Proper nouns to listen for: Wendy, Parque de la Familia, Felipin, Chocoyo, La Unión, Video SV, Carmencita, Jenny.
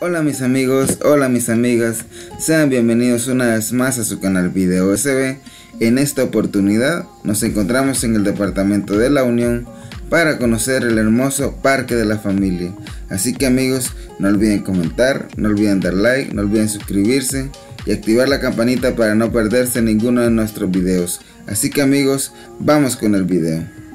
Hola mis amigos, hola mis amigas, sean bienvenidos una vez más a su canal Video SV. En esta oportunidad nos encontramos en el departamento de La Unión para conocer el hermoso Parque de la Familia. Así que amigos, no olviden comentar, no olviden dar like, no olviden suscribirse y activar la campanita para no perderse ninguno de nuestros videos. Así que amigos, vamos con el video.